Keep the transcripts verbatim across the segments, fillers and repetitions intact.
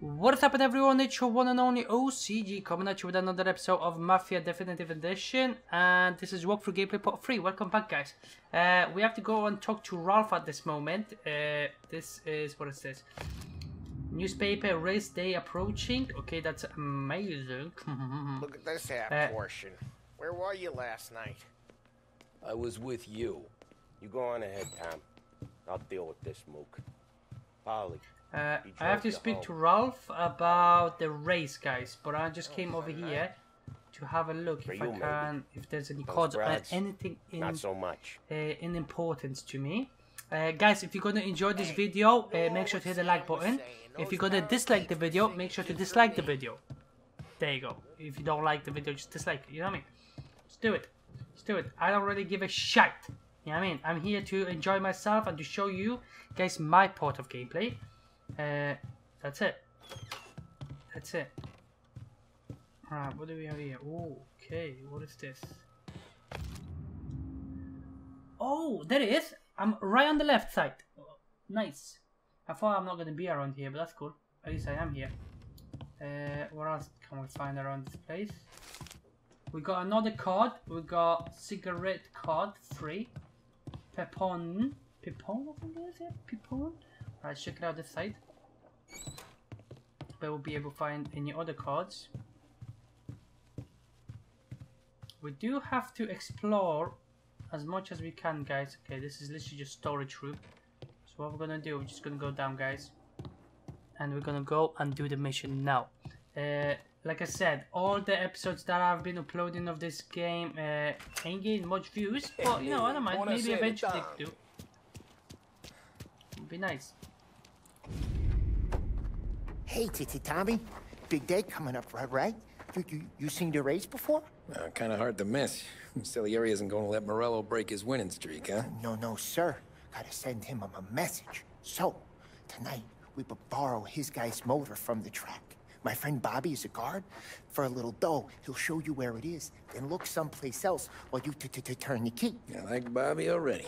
What's up, everyone? It's your one and only O C G coming at you with another episode of Mafia Definitive Edition, and this is Walkthrough Gameplay Part three. Welcome back, guys. Uh, we have to go and talk to Ralph at this moment. Uh, this is what it says. Newspaper race day approaching. Okay, that's amazing. Look at this half uh, portion. Where were you last night? I was with you. You go on ahead, Pam. I'll deal with this, Mook. Polly. Uh, I have to speak home. to Ralph about the race, guys, but I just oh, came over night. here to have a look For if you, I can, maybe. if there's any cards or anything in, Not so much. Uh, in importance to me. Uh, guys, if you're going to enjoy this video, uh, make sure to hit the like button. If you're going to dislike the video, make sure to dislike the video. There you go. If you don't like the video, just dislike it, you know what I mean? Let's do it. Let's do it. I don't really give a shit. You know what I mean? I'm here to enjoy myself and to show you guys my part of gameplay. Uh, that's it. That's it. Alright, what do we have here? Oh, okay, what is this? Oh, there it is! I'm right on the left side. Nice. I thought I'm not gonna be around here, but that's cool. At least I am here. Uh, what else can we find around this place? We got another card. We got cigarette card three. Pepon. Pepon, I think it is. Pepon. Alright, check it out this side. But we'll be able to find any other cards. We do have to explore as much as we can, guys. Okay, this is literally just storage room. So what we're gonna do, we're just gonna go down, guys. And we're gonna go and do the mission now. Uh, like I said, all the episodes that I've been uploading of this game uh, ain't getting much views. But you know, I don't mind, maybe eventually they do. It'd be nice. Hey, Titi Tommy. Big day coming up, right? right? You, you, you seen the race before? Uh, kind of hard to miss. Salieri isn't going to let Morello break his winning streak, huh? No, no, sir. Gotta send him a message. So, tonight, we borrow his guy's motor from the track. My friend Bobby is a guard. For a little dough, he'll show you where it is, then look someplace else while you t-t-t-turn the key. I like Bobby already.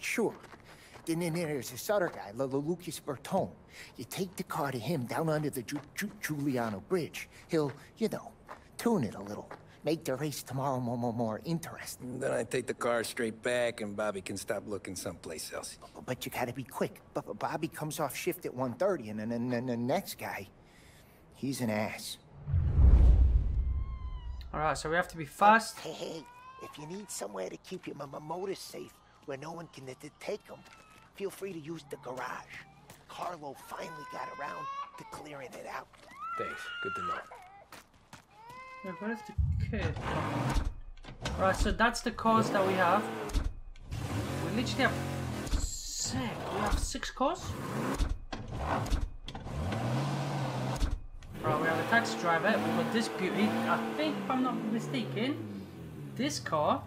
Sure. Then there's this other guy, Lucas Bertone. You take the car to him down under the Ju Ju Giuliano Bridge. He'll, you know, tune it a little. Make the race tomorrow more, more, more interesting. And then I take the car straight back and Bobby can stop looking someplace else. But you gotta be quick. But Bobby comes off shift at one thirty and then, and then the next guy, he's an ass. All right, so we have to be fast. Hey, hey, if you need somewhere to keep your motor safe where no one can take them, feel free to use the garage. Carlo finally got around to clearing it out. Thanks. Good to know. Yeah, where's the kid? Right, so that's the cars that we have. We literally have six. We have six cars. Right, we have a taxi driver. We got this beauty. I think, if I'm not mistaken, this car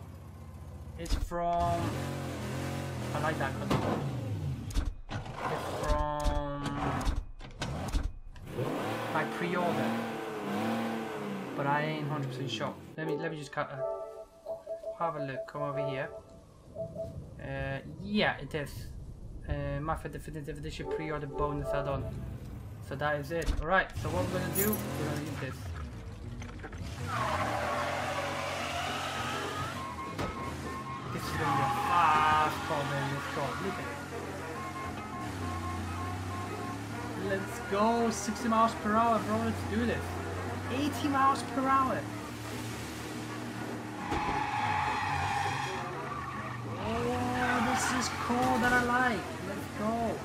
is from. I like that car. It's from my pre-order, but I ain't one hundred percent sure. Let me let me just cut, uh, have a look. Come over here. Uh, yeah, it is. Uh, Mafia Definitive Edition pre-order bonus add-on. So that is it. All right. So what we're gonna do? We're gonna use this. This is gonna be a fast car, man. Let's go. Look at it. Let's go, sixty miles per hour, bro, let's do this. eighty miles per hour. Oh, this is cool that I like. Let's go.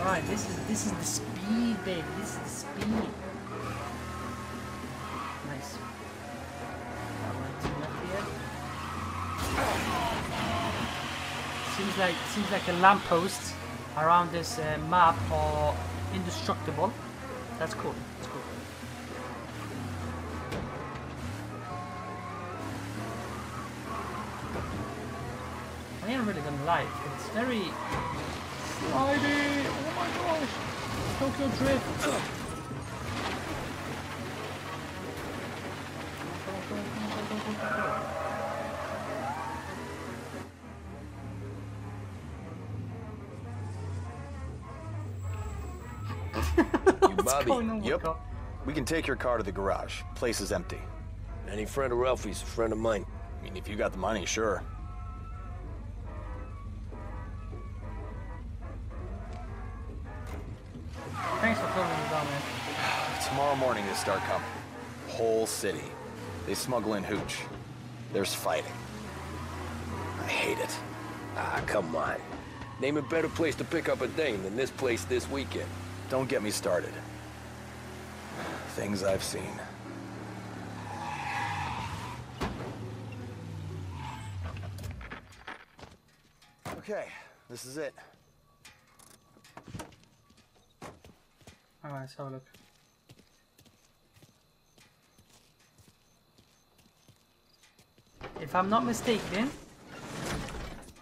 Alright, this is this is the speed, babe. This is the speed. Nice. Seems like seems like a lamppost around this uh, map are indestructible. That's cool. That's cool. I ain't really gonna lie. It's very slidey. Oh my gosh! Tokyo Drift. Come on, come on, come on, come on, come on, come on. You Bobby, going on yep. Car? We can take your car to the garage. Place is empty. Any friend of Ralphie's a friend of mine. I mean, if you got the money, sure. Thanks for filming the down, man. Tomorrow morning they start coming. Whole city. They smuggle in hooch. There's fighting. I hate it. Ah, come on. Name a better place to pick up a dame than this place this weekend. Don't get me started. Things I've seen. Okay, this is it. Alright, let's have a look. If I'm not mistaken,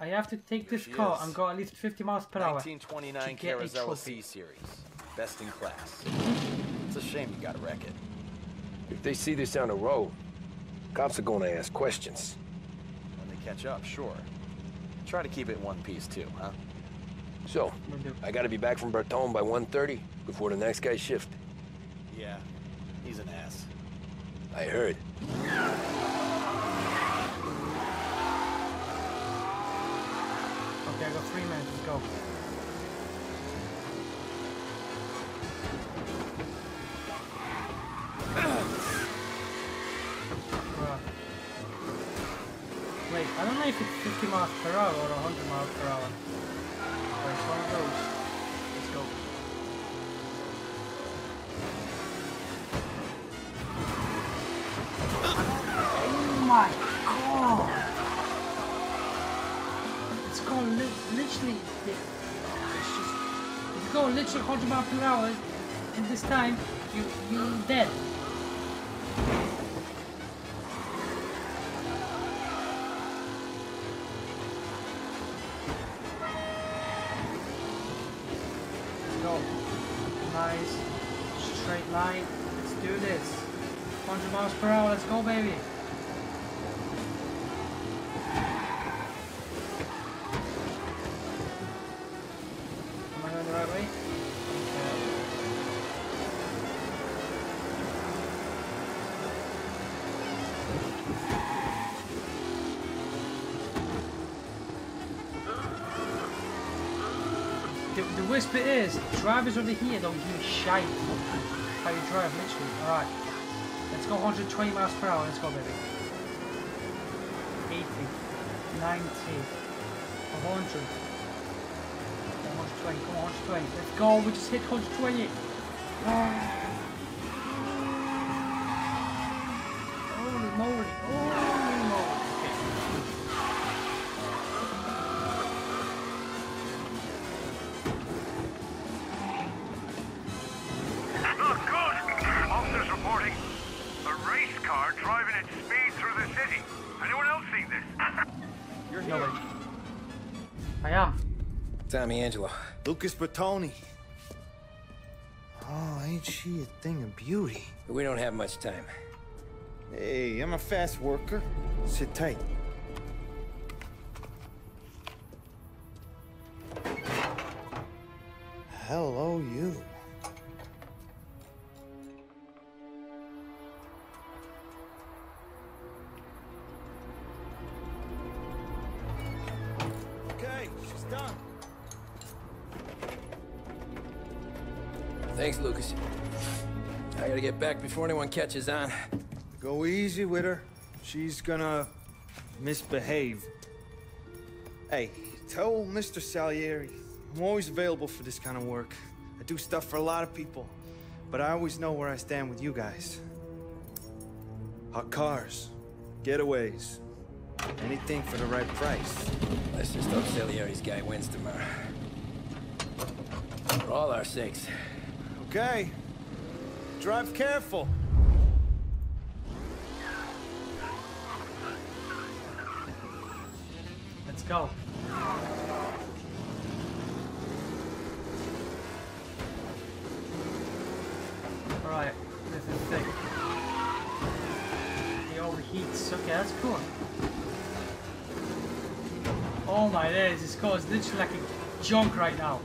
I have to take this car and go at least fifty miles per hour to get a trophy. Series, best in class. It's a shame you gotta wreck it. If they see this on the road, cops are gonna ask questions. When they catch up, sure. Try to keep it in one piece too, huh? So, I gotta be back from Bertone by one thirty before the next guy's shift. Yeah, he's an ass. I heard. Okay, I got three minutes, let's go. Wait, I don't know if it's fifty miles per hour or one hundred miles per hour. There's one of those. Let's go. Oh my god! It's going li literally. It's just. It's going literally one hundred miles per hour, and this time you you're dead. one hundred miles per hour, let's go, baby. Am I going the right way? The, the whisper is, drivers over here don't give shite how you drive, literally. Alright. Let's go one hundred twenty miles per hour, let's go, baby. eighty, ninety, one hundred. one twenty, come on, one twenty. Let's go, we just hit one twenty. Oh. Holy moly, holy moly. Tommy Angelo. Lucas Bertone. Oh, ain't she a thing of beauty? We don't have much time. Hey, I'm a fast worker. Sit tight. Hello, you. Okay, she's done. Thanks, Lucas. I gotta get back before anyone catches on. Go easy with her. She's gonna misbehave. Hey, tell Mister Salieri I'm always available for this kind of work. I do stuff for a lot of people, but I always know where I stand with you guys. Hot cars, getaways, anything for the right price. Let's just hope Salieri's guy wins tomorrow. For all our sakes. Okay. Drive careful. Let's go. Alright, this is thick. He overheats. Okay, that's cool. Oh my days, this car is literally like a junk right now.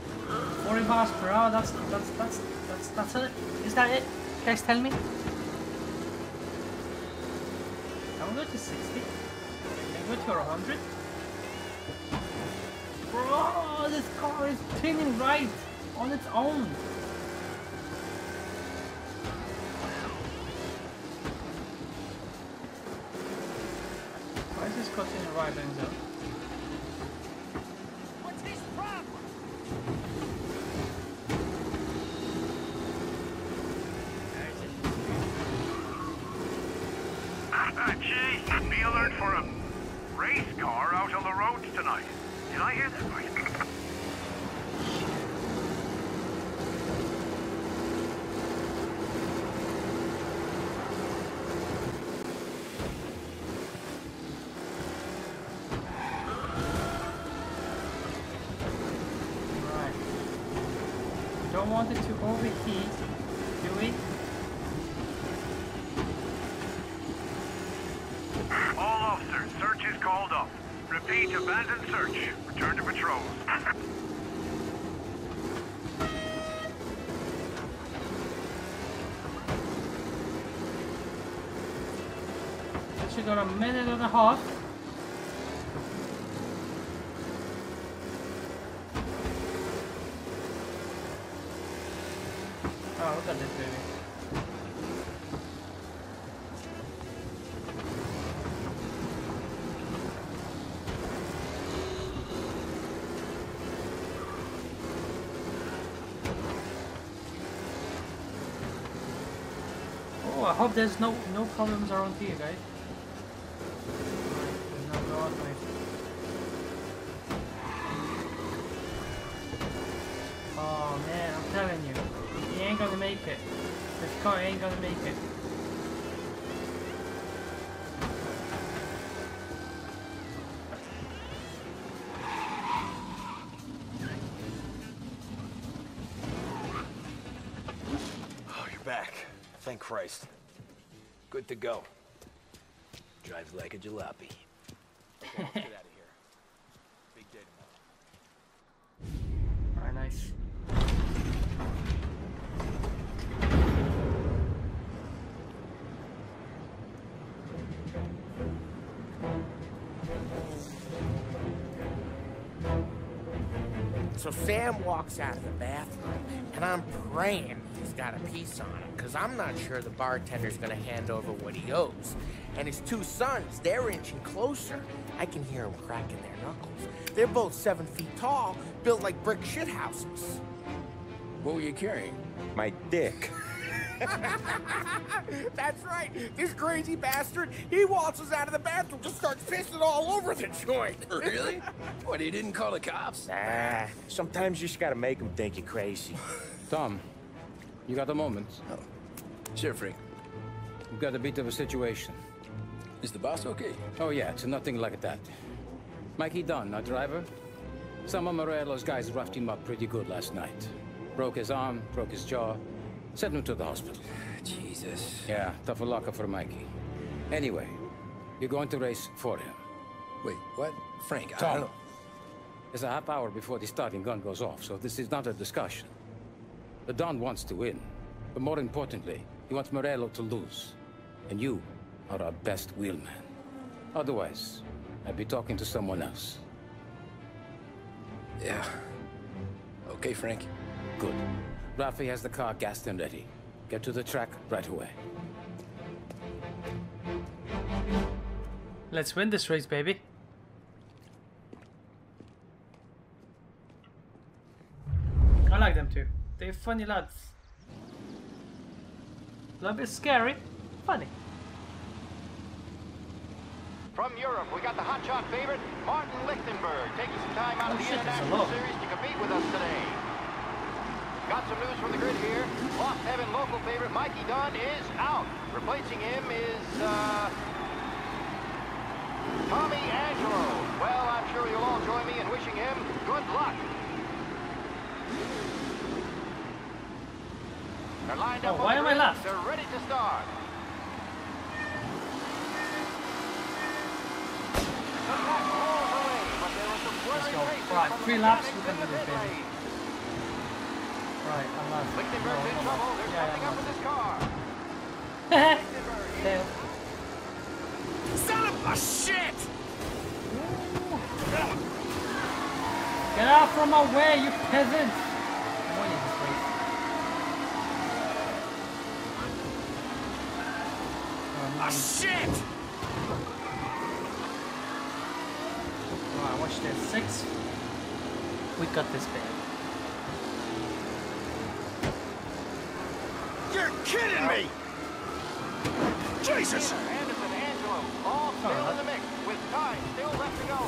forty miles per hour. That's that's that's that's that's it. Is that it? You guys, tell me. Can we go to sixty? Can we go to a hundred? Bro, this car is turning right on its own. Why is this car turning right on its own? Got a minute and a half. Oh, look at this baby. Oh, I hope there's no no problems around here, guys. Ain't gonna make it. Oh, you're back. Thank Christ. Good to go. Drives like a jalopy. Get out of here. Big day tomorrow. Alright, nice. So Sam walks out of the bathroom, and I'm praying he's got a piece on him, because I'm not sure the bartender's going to hand over what he owes. And his two sons, they're inching closer. I can hear them cracking their knuckles. They're both seven feet tall, built like brick shithouses. What were you carrying? My dick. That's right. This crazy bastard, he waltzes out of the bathroom, just starts pissing all over the joint. Really? What, he didn't call the cops? Nah, sometimes you just gotta make them think you're crazy. Tom, you got a moment? Oh. Sure, Frank. We've got a bit of a situation. Is the boss okay? Oh, yeah, it's nothing like that. Mikey Dunn, our driver, some of Morello's guys roughed him up pretty good last night. Broke his arm, broke his jaw. Sent him to the hospital. Jesus. Yeah, tough a locker for Mikey. Anyway, you're going to race for him. Wait, what? Frank, Tom, I don't know. There's a half hour before the starting gun goes off, so this is not a discussion. The Don wants to win, but more importantly, he wants Morello to lose. And you are our best wheelman. Otherwise, I'd be talking to someone else. Yeah. Okay, Frank. Good. Ralph has the car gassed and ready. Get to the track right away. Let's win this race, baby. I like them too. They're funny lads. A little bit scary, funny. From Europe, we got the hotshot favorite, Martin Lichtenberg, taking some time out oh, of the shit, International Series to compete with us today. Got some news from the grid here. Lost Heaven local favorite Mikey Dunn is out. Replacing him is uh, Tommy Angelo. Well, I'm sure you'll all join me in wishing him good luck. They're lined up. Oh, why am I left? They're ready to start. Let's go. All right, three laps. We can do this, baby. Right, I'm not. Lichtenberg's in trouble. There's yeah, something yeah, up with his car. Lichtenberg. Son of a shit! Ooh. Get out from my way, you peasants! What is this place? Oh, oh shit! Alright, watch this. Six. We got this bag. You're kidding me! Jesus! Anderson, Angelo, all still right. in the mix, with time still left to go.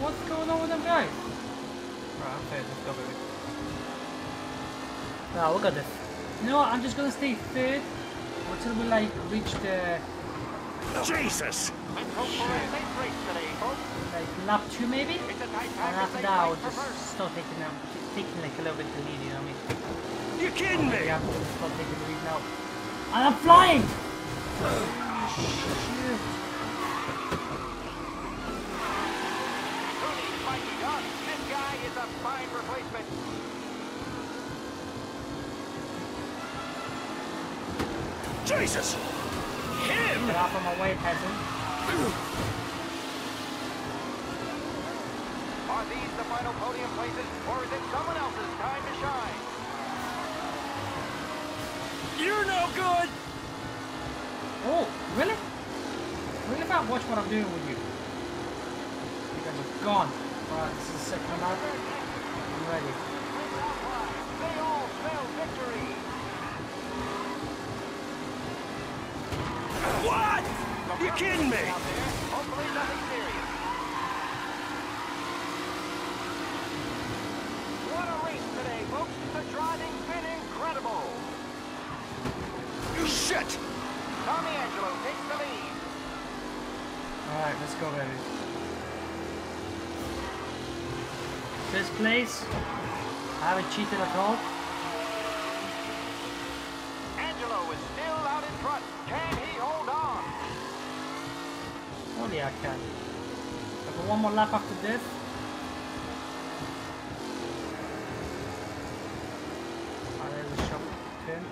What's going on with them guys? Right, I'm fair, let's go, baby. Nah, we got this. You know what, I'm just gonna stay third until we like reach the... Jesus! Let's hope for a safe race today, folks. Like lap two maybe? And after that I'll just start taking them, taking like a little bit of the lead, you know what I mean? You're kidding me! Yeah, stop taking the lead now. And I'm flying! Oh, shit. Including Mikey Dunn. This guy is a fine replacement. Jesus! Him! Get out of my way, peasant. Are these the final podium places, or is it someone else's time to shine? You're no good! Oh, really? Really about watch what I'm doing with you. You guys are gone. Alright, this is the second one out. I'm ready. They all smell victory! What? You're kidding me! Hopefully nothing serious. What a race today, folks! The driving's been incredible! Shit! Tommy Angelo takes the lead. Alright, let's go, baby. This place, I haven't cheated at all. Angelo is still out in front. Can he hold on? Only I can. I've got one more lap after this. Oh, there's a shop pin.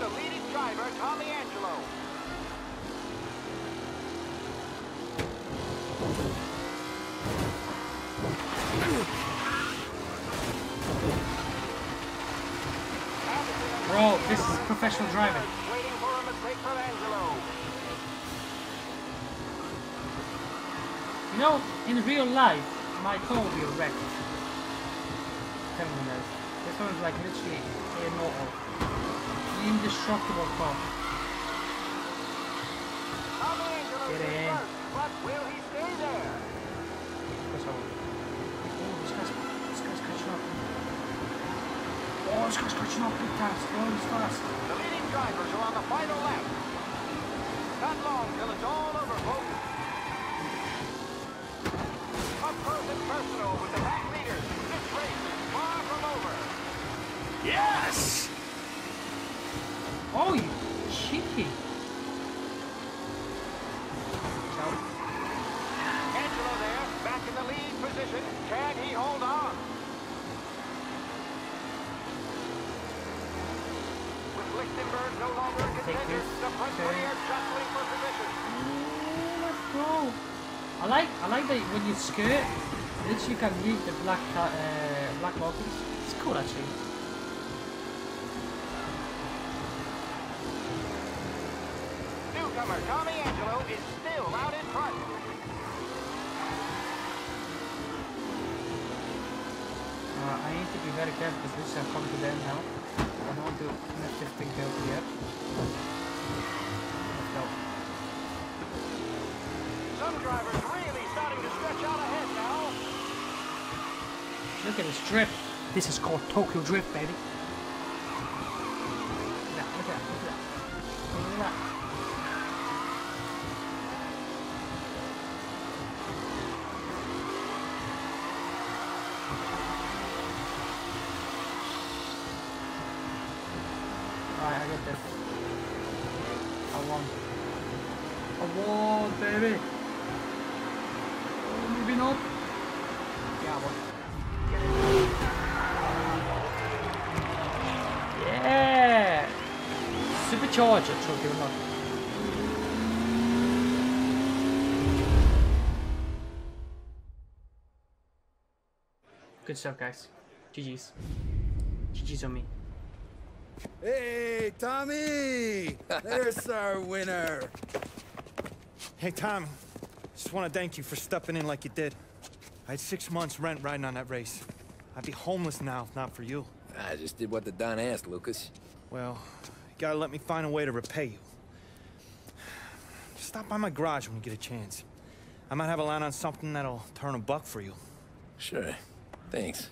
The leading driver, Tommy Angelo. Bro, this is professional driving. Waiting for a mistake from Angelo. You know, in real life, my car will be wrecked. Tell me this. This one's like literally immortal. Indestructible car. Get in. But will he stay there? Oh, this guy's, this guy's catching up. Oh, this guy's catching up big fast. Oh, he's fast. The leading drivers are on the final lap. Not long till it's all over, folks. Up close and personal with the back leaders. This race is far from over. Yes! Oh, you cheeky! Angelo there, back in the lead position. Can he hold on? With Lichtenberg no longer a contender, the front three are jostling for position. Ooh, let's go! I like, I like that when you skirt, that you can read the black, uh, black bottles. It's cool actually. Tommy Angelo is still out in front. Uh, I need to be very careful because this has come to the end now. I don't want to let this thing go yet. Let's go. Some drivers really starting to stretch out ahead now. Look at this drift. This is called Tokyo Drift, baby. Look at that, look at that, look at that. Look at that. Award, baby. Maybe not. Yeah, I won. charge it, so give it up. Good stuff, guys. G G's. G G's on me. Hey, Tommy! There's our winner! Hey, Tom. Just want to thank you for stepping in like you did. I had six months rent riding on that race. I'd be homeless now if not for you. I just did what the Don asked, Lucas. Well, you gotta let me find a way to repay you. Just stop by my garage when you get a chance. I might have a line on something that'll turn a buck for you. Sure. Thanks.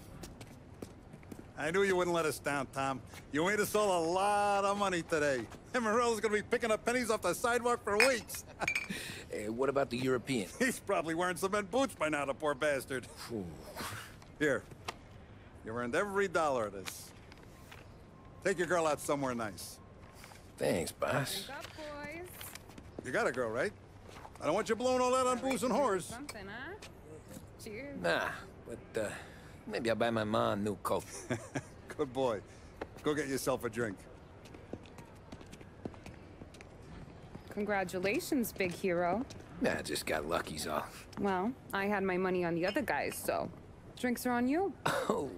I knew you wouldn't let us down, Tom. You made us all a lot of money today. And Morello's gonna be picking up pennies off the sidewalk for weeks. Hey, what about the European? He's probably wearing cement boots by now, the poor bastard. Ooh. Here. You earned every dollar of this. Take your girl out somewhere nice. Thanks, boss. Up, boys. You got a girl, right? I don't want you blowing all that on booze and whores. Something, huh? Cheers. Nah, but, uh... maybe I'll buy my mom a new coat. Good boy. Go get yourself a drink. Congratulations, big hero. Nah, I just got lucky's off. Well, I had my money on the other guys, so drinks are on you. Oh.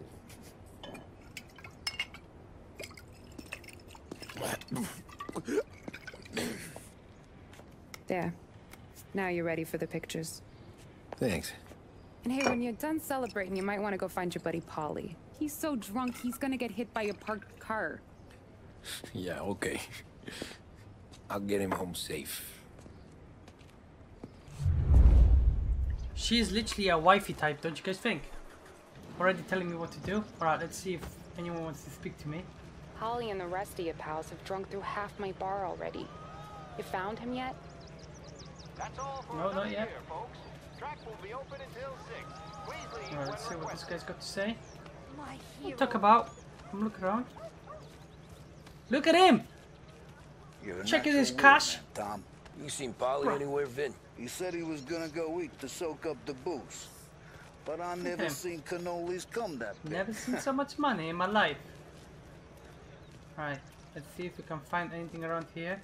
There. Now you're ready for the pictures. Thanks. And hey, when you're done celebrating, you might want to go find your buddy Polly. He's so drunk, he's gonna get hit by a parked car. Yeah, okay. I'll get him home safe. She is literally a wifey type, don't you guys think? Already telling me what to do? Alright, let's see if anyone wants to speak to me. Polly and the rest of your pals have drunk through half my bar already. You found him yet? That's all for no, not yet. Year, folks. Track will be open until six. Please leave. All right, let's see what this guy's got to say. What talk about? Come look around. Look at him! You're checking his cash. Tom, you seen Polly Bro. anywhere, Vin? He said he was gonna go eat to soak up the booze, but I never him. seen cannolis come that big. Never seen so much money in my life. All right, let's see if we can find anything around here.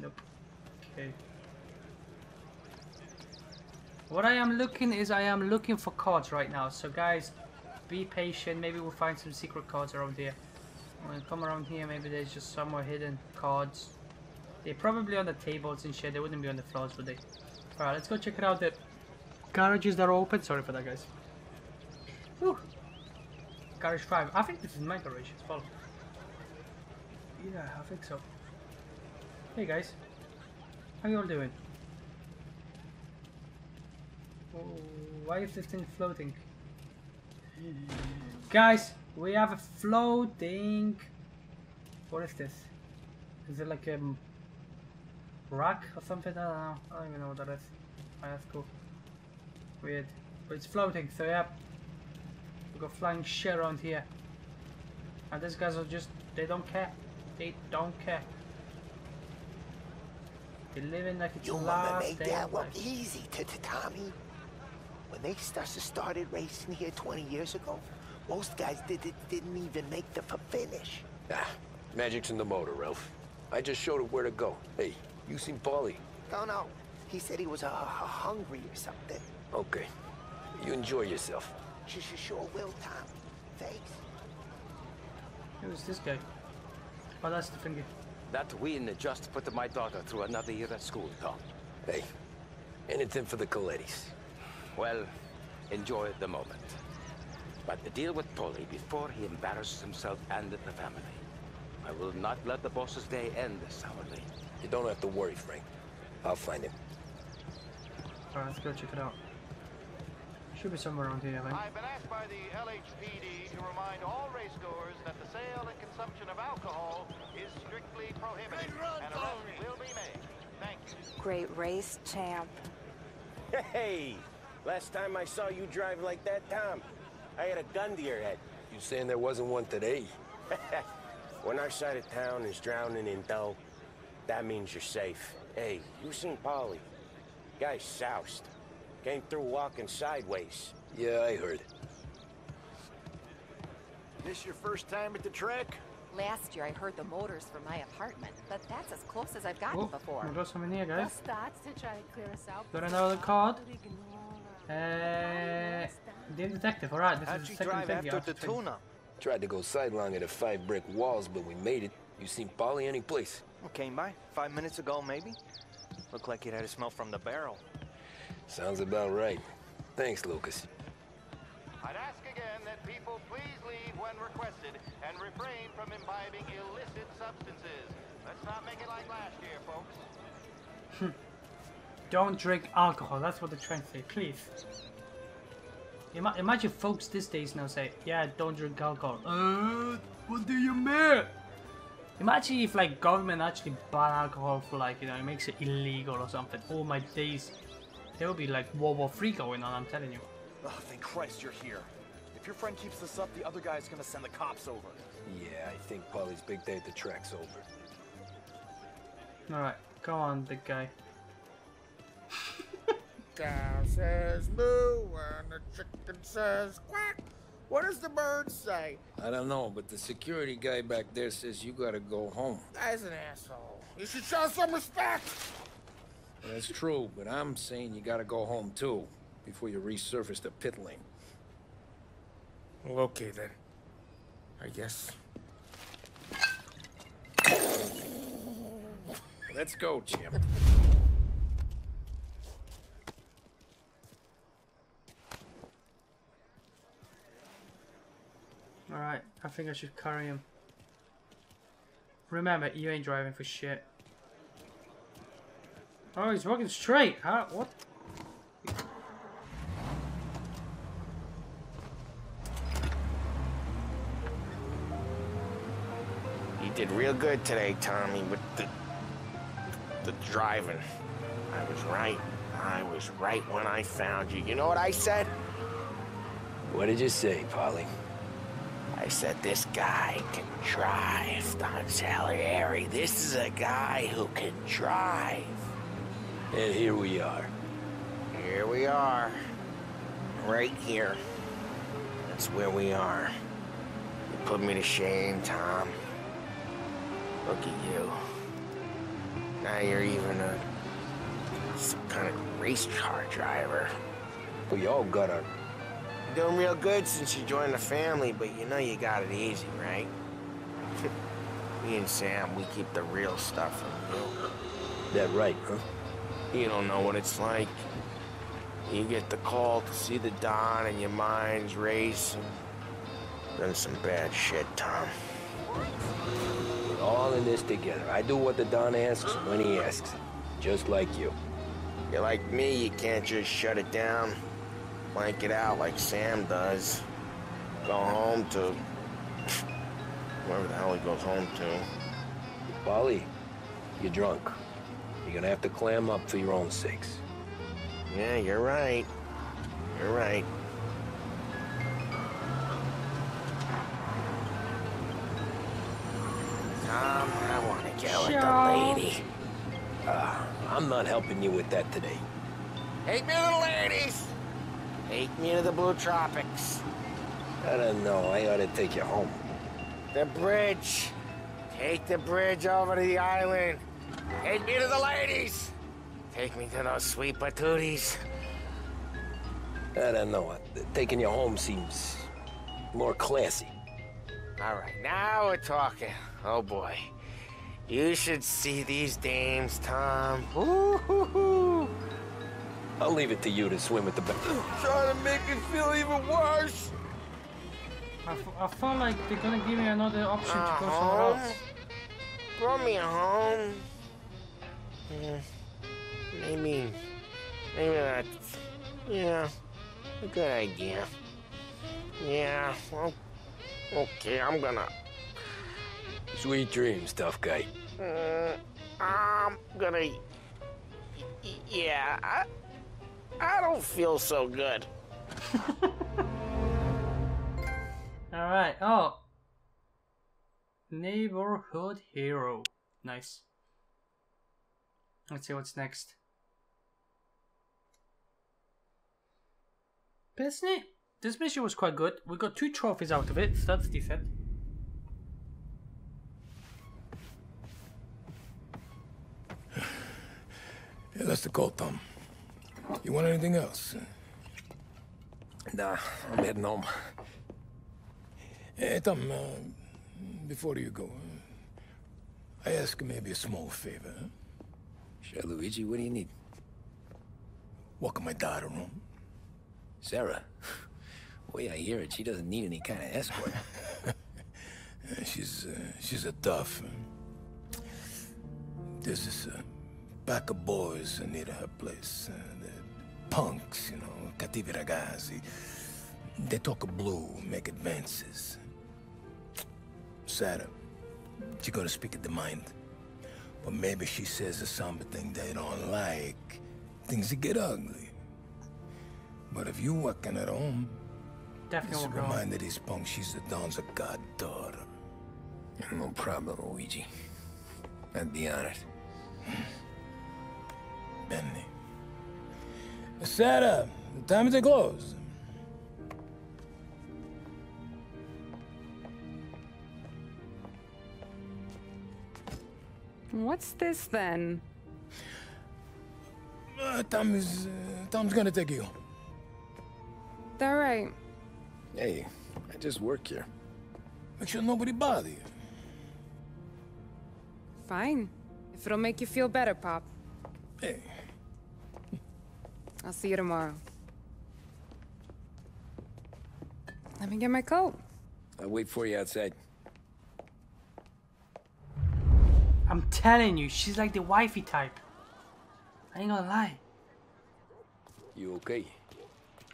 Nope. Okay. What I am looking is I am looking for cards right now, so guys, be patient. Maybe we'll find some secret cards around here. When I come around here, maybe there's just somewhere hidden cards. They're probably on the tables and shit. They wouldn't be on the floors, would they? Alright, let's go check it out. The garages that are open. Sorry for that, guys. Whew. Garage five. I think this is my garage as well. Yeah, I think so. Hey guys, how you all doing? Why is this thing floating? Guys, we have a floating... What is this? Is it like a... rock or something? I don't know. I don't even know what that is. Oh, that's cool. Weird. But it's floating, so yeah. We got flying shit around here. And these guys are just... They don't care. They don't care. They live in like it's you last make day that one easy to, to Tommy. When they started racing here twenty years ago, most guys did, did, didn't even make the finish. Ah, magic's in the motor, Ralph. I just showed him where to go. Hey, you seen Polly? No, no. He said he was uh, hungry or something. Okay. You enjoy yourself. She sure will, Tom. Thanks. Who's this guy? Oh, that's the finger. That win just put my daughter through another year at school, Tom. Hey, anything for the Colettis. Well, enjoy the moment. But the deal with Polly before he embarrasses himself and the family. I will not let the boss's day end sourly. You don't have to worry, Frank. I'll find him. Alright, let's go check it out. Should be somewhere around here, man. I've been asked by the L H P D to remind all racegoers that the sale and consumption of alcohol is strictly prohibited. Run, and arrest will be made. Thank you. Great race, champ. Hey! Last time I saw you drive like that, Tom, I had a gun to your head. You saying there wasn't one today? When our side of town is drowning in dough, that means you're safe. Hey, you seen Polly? Guy's soused. Came through walking sideways. Yeah, I heard. This your first time at the track? Last year I heard the motors from my apartment, but that's as close as I've gotten oh, before. We'll draw some in here, guys. To try to clear us out. Got another card. Uh, Dear Detective, alright, this How'd is the second drive thing after the tuna. Tried to go sidelong at the five brick walls, but we made it. You seen Polly any place? Came by five minutes ago, maybe. Looked like it had a smell from the barrel. Sounds about right. Thanks, Lucas. I'd ask again that people please leave when requested and refrain from imbibing illicit substances. Let's not make it like last year, folks. Don't drink alcohol. That's what they're trying to say. Please. Ima imagine folks these days now say, yeah, don't drink alcohol. Uh, what do you mean? Imagine if like government actually ban alcohol for like, you know, it makes it illegal or something. Oh my days. There will be like World War Three going on, I'm telling you. Oh, thank Christ you're here. If your friend keeps this up, the other guy's gonna send the cops over. Yeah, I think Polly's big day at the track's over. Alright, go on, big guy. Cow says moo and the chicken says quack. What does the bird say? I don't know, but the security guy back there says you gotta go home. That's an asshole. You should show some respect. Well, that's true, but I'm saying you gotta go home too before you resurface the pit lane. Well, okay then. I guess. Let's go, Jim. Alright, I think I should carry him. Remember, you ain't driving for shit. Oh, he's walking straight, huh? What? You did real good today, Tommy, with the, the driving. I was right. I was right when I found you. You know what I said? What did you say, Polly? I said, this guy can drive, Don Salieri. This is a guy who can drive. And here we are. Here we are. Right here. That's where we are. You put me to shame, Tom. Look at you. Now you're even a some kind of race car driver. We all got our... Doing real good since you joined the family, but you know you got it easy, right? Me and Sam, we keep the real stuff from you. That right, huh? You don't know what it's like. You get the call to see the Don and your mind's racing. Done some bad shit, Tom. We're all in this together. I do what the Don asks when he asks. Just like you. You're like me, you can't just shut it down. Blank it out like Sam does. Go home to wherever the hell he goes home to. Polly, you're drunk. You're gonna have to clam up for your own sakes. Yeah, you're right. You're right. Tom, I wanna get with the lady. Uh, I'm not helping you with that today. Hey, little ladies! Take me to the Blue Tropics. I don't know. I ought to take you home. The bridge. Take the bridge over to the island. Take me to the ladies. Take me to those sweet patooties. I don't know. Taking you home seems more classy. All right. Now we're talking. Oh, boy. You should see these dames, Tom. Woo-hoo-hoo. I'll leave it to you to swim at the back. Trying to make it feel even worse. I, f I felt like they're gonna give me another option uh, to go somewhere home? Else. Bring me home. Yeah. Maybe, maybe that's, yeah, a good idea. Yeah, well, okay, I'm gonna. Sweet dreams, tough guy. Uh, I'm gonna. Yeah, I, I don't feel so good. Alright, oh. Neighborhood hero. Nice. Let's see what's next. Personally, this mission was quite good. We got two trophies out of it, so that's decent. Yeah, that's the cold thumb. You want anything else? Nah, I'm heading home. Hey, Tom, uh, before you go, uh, I ask maybe a small favor. Huh? Sure, Luigi, what do you need? Welcome my daughter home. Sarah? The way I hear it, she doesn't need any kind of escort. she's, uh, she's a tough. There's this uh, pack of boys near her place. Uh, the punks, you know, cattivi ragazzi. They talk blue, make advances. Sarah, she gonna speak at the mind. But maybe she says a somber thing they don't like. Things that get ugly. But if you working at home, definitely just remind that these punks, she's the Don's goddaughter. No problem, Luigi. I'd be honored. Benny. Sarah, the time is to close. What's this then? Uh, Tom is, uh, Tom's gonna take you. All right. Hey, I just work here. Make sure nobody bother you. Fine. If it'll make you feel better, Pop. Hey. I'll see you tomorrow. Let me get my coat. I'll wait for you outside. I'm telling you, she's like the wifey type. I ain't gonna lie. You okay?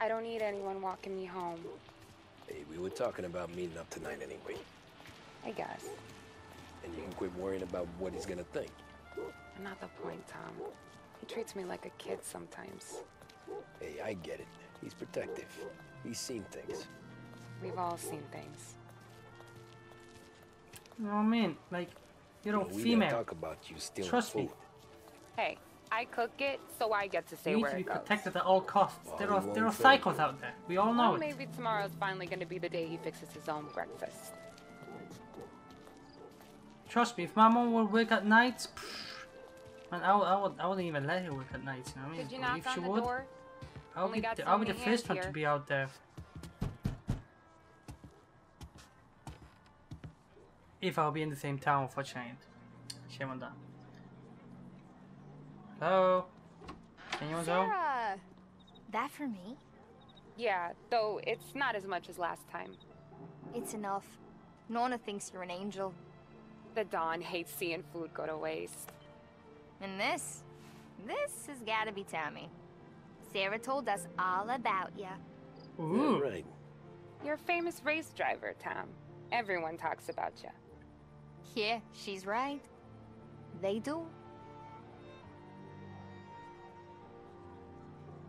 I don't need anyone walking me home. Hey, we were talking about meeting up tonight anyway. I guess. And you can quit worrying about what he's gonna think. Not the point, Tom. He treats me like a kid sometimes. Hey, I get it. He's protective. He's seen things. We've all seen things. You know what I mean? Like, you don't we female. Don't talk about you still Trust food. me. Hey. I cook it, so I get to say where it goes. We need to be protected at all costs. Well, there are there are cycles it. out there. We all know well, it. Maybe tomorrow's finally going to be the day he fixes his own breakfast. Trust me, if my mom would work at nights, man, I, I, would, I wouldn't even let her work at nights. You know what I mean? Did you knock if on she the would, door? I'll be, the, I'll be the first one here. to be out there. If I'll be in the same town, unfortunately. Shame on that. Hello? Anyone Sarah. Go? That for me? Yeah, though it's not as much as last time. It's enough. Nona thinks you're an angel. The Don hates seeing food go to waste. And this? This has gotta be Tommy. Sarah told us all about ya. Ooh. Right. You're a famous race driver, Tom. Everyone talks about ya. Yeah, she's right. They do.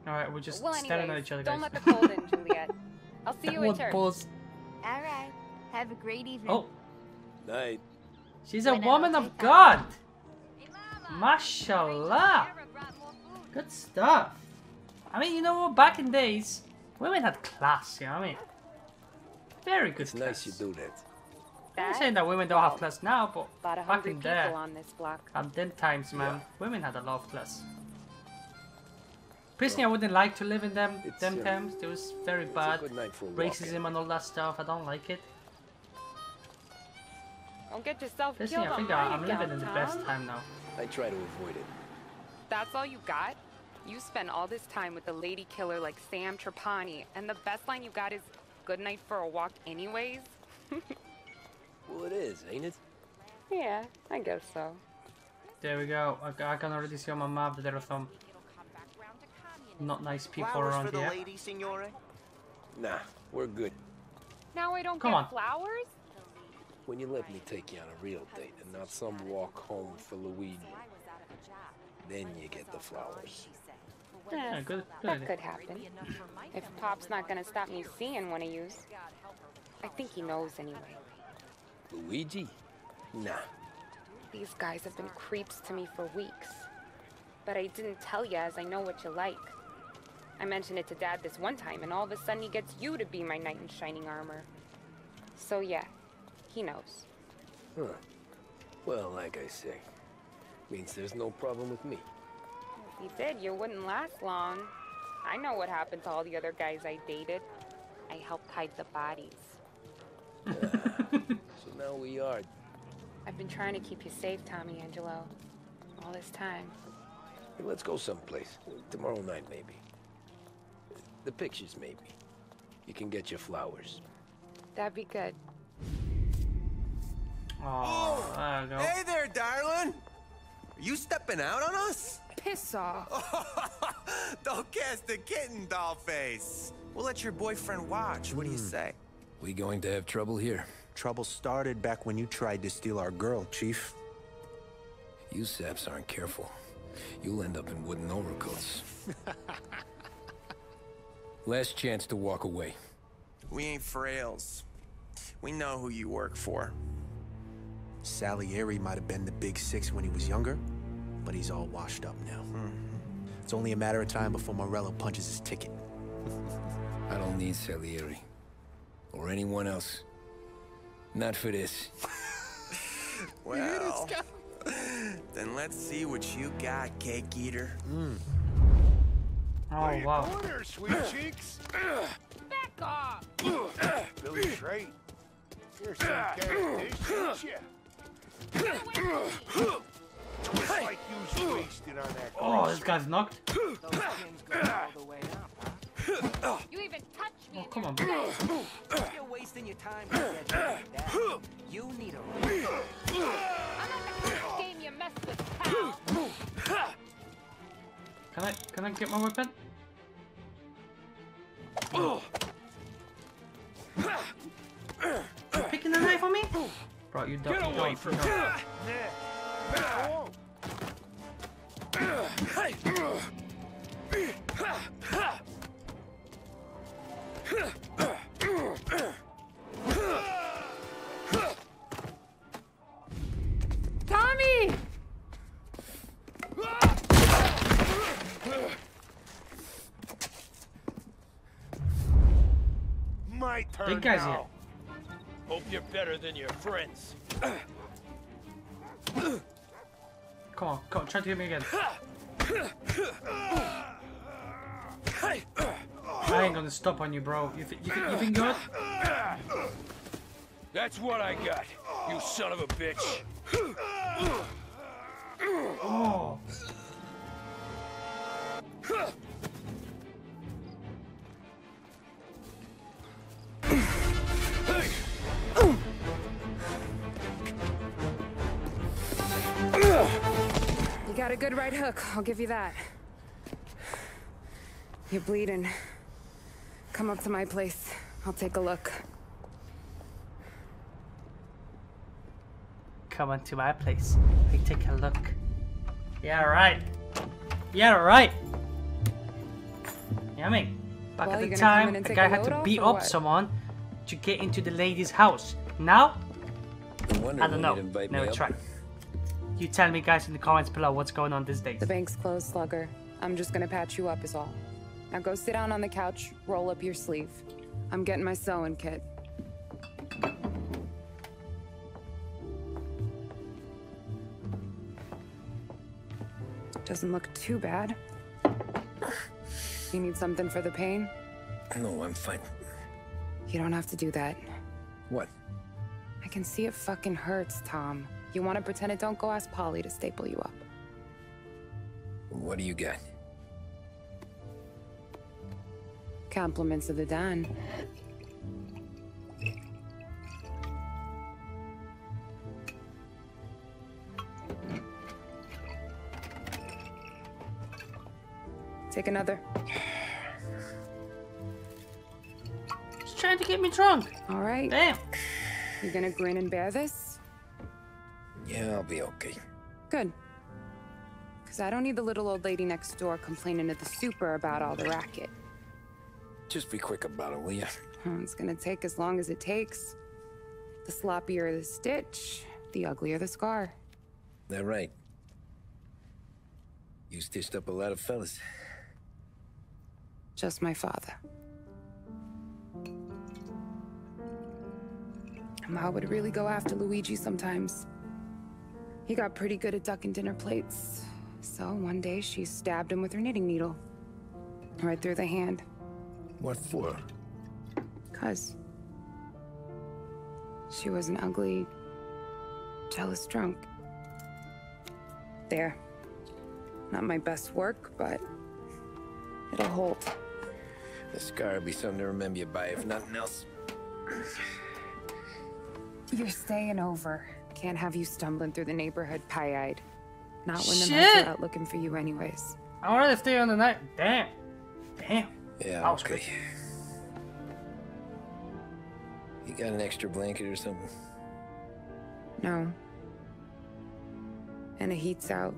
Alright, we're just well, standing anyways, at each other, guys. Don't let the cold in, Juliet. I'll see you at church. Alright, have a great evening. Oh. Night. She's a when woman of God! Hey, Mashallah! Good stuff. I mean, you know what? Back in days, women had class, you know what I mean? Very good it's class. Nice you do that. I'm not saying that women don't have class now, but back in there, on this block. at them times, man, yeah. women had a lot of class. Personally, I wouldn't like to live in them it's, them uh, times. It was very bad, racism and all that stuff. I don't like it. Don't get yourself Personally, killed I think I, I'm living downtown. in the best time now. I try to avoid it. That's all you got? You spend all this time with a lady killer like Sam Trapani, and the best line you got is, "Good night for a walk, anyways." Well, it is, ain't it? Yeah, I guess so. There we go. I, I can already see on my map that there are some. Not nice people flowers around for the here. Lady, signore? Nah, we're good. Now I don't Come get on. flowers? When you let me take you on a real date and not some walk home for Luigi, then you get the flowers. Yeah, yeah good, good. That could happen. If Pop's not gonna stop me seeing one of yous. I think he knows anyway. Luigi? Nah. These guys have been creeps to me for weeks. But I didn't tell you as I know what you like. I mentioned it to Dad this one time, and all of a sudden he gets you to be my knight in shining armor. So yeah, he knows. Huh. Well, like I say, means there's no problem with me. you did, you wouldn't last long. I know what happened to all the other guys I dated. I helped hide the bodies. Yeah. So now we are. I've been trying to keep you safe, Tommy Angelo. All this time. Hey, let's go someplace. Tomorrow night, maybe. The pictures, maybe. You can get your flowers. That'd be good. Oh, I don't... Hey there, darling! Are you stepping out on us? Piss off. Don't cast the kitten, doll face. We'll let your boyfriend watch. What do you say? We going to have trouble here. Trouble started back when you tried to steal our girl, Chief. You saps aren't careful. You'll end up in wooden overcoats. Last chance to walk away. We ain't frails. We know who you work for. Salieri might have been the big six when he was younger, but he's all washed up now. Mm-hmm. It's only a matter of time before Morello punches his ticket. I don't need Salieri. Or anyone else. Not for this. Well, then let's see what you got, cake eater. Mm. Oh, wow. Corner, sweet cheeks. Back off. Billy Shrey. Here's some cash, yeah. Twist like you wasted on that. Oh, this guy's knocked. Those skins go all the way up, huh? You even touch me. Oh, come on, bro. You're wasting your time with that. You need a reason. I'm not the first game you messed with, pal. Can I can I get my weapon? Oh. You're picking the knife on me? Bro, you duck. Get away from me. Tommy! My turn. Big guy's now. Here. Hope you're better than your friends. Come on, come on, try to hit me again. I ain't gonna stop on you, bro. You, th you, th you think you're good? That's what I got, you son of a bitch. Oh. You got a good right hook, I'll give you that. You're bleeding. Come up to my place, I'll take a look. Come on to my place, we take a look. Yeah, right. Yeah, right. Yummy. Back well, at the time, a guy a had to beat up what? someone to get into the lady's house. Now, I, I don't know. Never try. Up. You tell me, guys, in the comments below what's going on these days. The bank's closed, slugger. I'm just gonna patch you up, is all. Now go sit down on the couch, roll up your sleeve. I'm getting my sewing kit. Doesn't look too bad. You need something for the pain? No, I'm fine. You don't have to do that. What? I can see it fucking hurts, Tom. You want to pretend it don't go, ask Polly to staple you up. What do you got? Compliments of the Don. Take another. He's trying to get me drunk. All right. Damn. You're gonna grin and bear this? Yeah, I'll be okay. Good. Because I don't need the little old lady next door complaining to the super about all the racket. Just be quick about it, will ya? It's gonna take as long as it takes. The sloppier the stitch, the uglier the scar. They're right. You stitched up a lot of fellas. Just my father. Ma would really go after Luigi sometimes. He got pretty good at ducking dinner plates. So one day she stabbed him with her knitting needle. Right through the hand. What for? 'Cause she was an ugly, jealous drunk. There. Not my best work, but it'll hold. The scar will be something to remember you by, if nothing else. You're staying over. Can't have you stumbling through the neighborhood pie-eyed. Not when Shit. the lights are out looking for you anyways. I wanted to stay on the night. Damn. Damn. Yeah, I was okay. Crazy. You got an extra blanket or something? No. And the heat's out.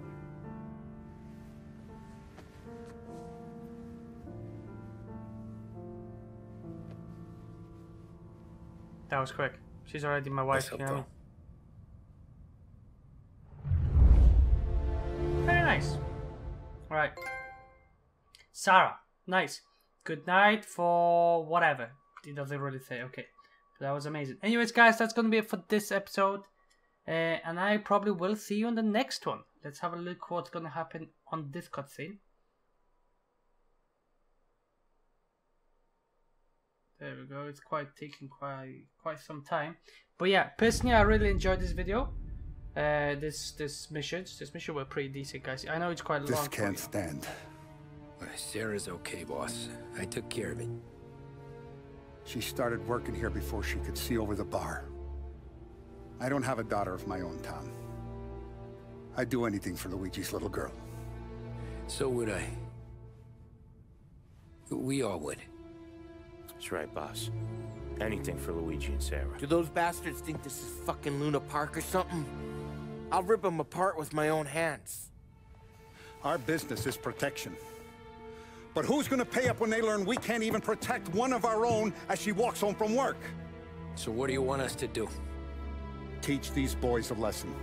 That was quick. She's already my wife, you know. Very nice. Alright. Sarah. Nice. Good night for whatever. It doesn't really say. Okay. But that was amazing. Anyways, guys, that's going to be it for this episode. Uh, and I probably will see you in the next one. Let's have a look what's going to happen on this cutscene. There we go. It's quite taking quite quite some time, but yeah, personally I really enjoyed this video. Uh, this this missions, this mission were pretty decent, guys. I know it's quite long. This can't stand. Sarah's okay, boss. I took care of it. She started working here before she could see over the bar. I don't have a daughter of my own, Tom. I'd do anything for Luigi's little girl. So would I. We all would. That's right, boss. Anything for Luigi and Sarah. Do those bastards think this is fucking Luna Park or something? I'll rip them apart with my own hands. Our business is protection. But who's gonna pay up when they learn we can't even protect one of our own as she walks home from work? So what do you want us to do? Teach these boys a lesson.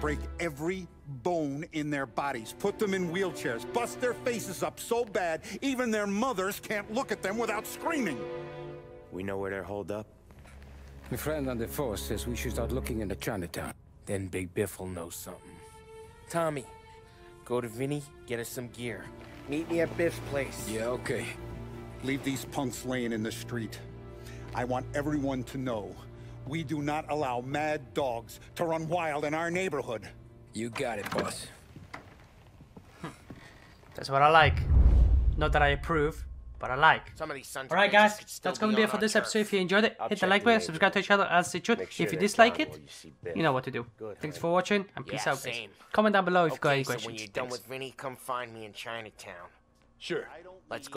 Break every bone in their bodies, put them in wheelchairs, bust their faces up so bad even their mothers can't look at them without screaming. We know where they're holed up. My friend on the force says we should start looking into Chinatown. Then Big Biffle knows something. Tommy, go to Vinny, get us some gear. Meet me at Biff's place. Yeah, okay. Leave these punks laying in the street. I want everyone to know we do not allow mad dogs to run wild in our neighborhood. You got it, boss. That's what I like. Not that I approve, but I like. Alright, guys, that's going to be it for this episode. If you enjoyed it, hit the like button, subscribe to each other as it should. If you dislike it, you know what to do. Thanks for watching, and peace out, guys. Comment down below if you got any questions. When you're done with Vinny, come find me in Chinatown. Sure. Let's go.